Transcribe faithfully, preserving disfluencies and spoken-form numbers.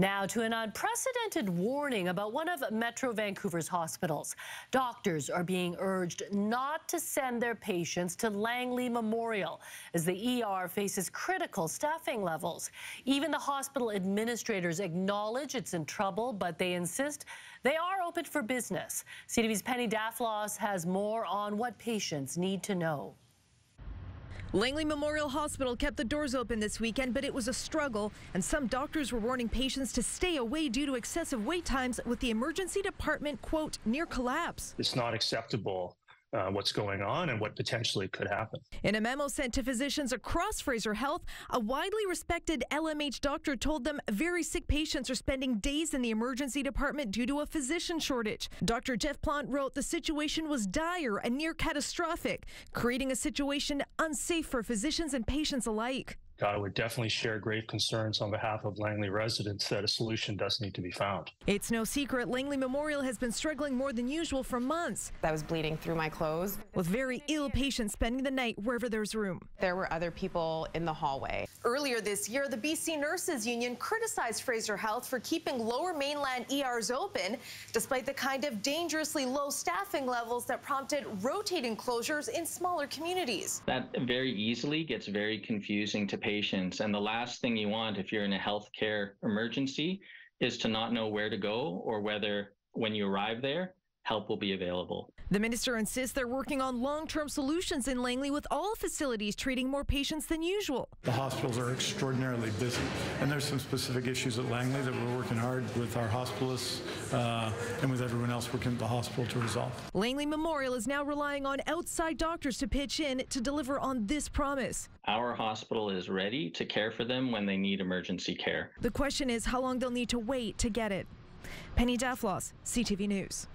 Now to an unprecedented warning about one of Metro Vancouver's hospitals. Doctors are being urged not to send their patients to Langley Memorial as the E R faces critical staffing levels. Even the hospital administrators acknowledge it's in trouble, but they insist they are open for business. C T V's Penny Daflos has more on what patients need to know. Langley Memorial Hospital kept the doors open this weekend, but it was a struggle, and some doctors were warning patients to stay away due to excessive wait times, with the emergency department, quote, near collapse. It's not acceptable. Uh, what's going on and what potentially could happen. In a memo sent to physicians across Fraser Health, a widely respected L M H doctor told them very sick patients are spending days in the emergency department due to a physician shortage. Doctor Jeff Plant wrote the situation was dire and near catastrophic, creating a situation unsafe for physicians and patients alike. I would definitely share grave concerns on behalf of Langley residents that a solution does need to be found. It's no secret Langley Memorial has been struggling more than usual for months. I was bleeding through my clothes. With very ill patients spending the night wherever there's room. There were other people in the hallway. Earlier this year, the B C Nurses Union criticized Fraser Health for keeping Lower Mainland E Rs open, despite the kind of dangerously low staffing levels that prompted rotating closures in smaller communities. That very easily gets very confusing to patients. Patients. And the last thing you want if you're in a healthcare emergency is to not know where to go or whether, when you arrive there, help will be available. The minister insists they're working on long-term solutions in Langley, with all facilities treating more patients than usual. The hospitals are extraordinarily busy, and there's some specific issues at Langley that we're working hard with our hospitalists uh, and with everyone else working at the hospital to resolve. Langley Memorial is now relying on outside doctors to pitch in to deliver on this promise. Our hospital is ready to care for them when they need emergency care. The question is how long they'll need to wait to get it. Penny Daflos, C T V News.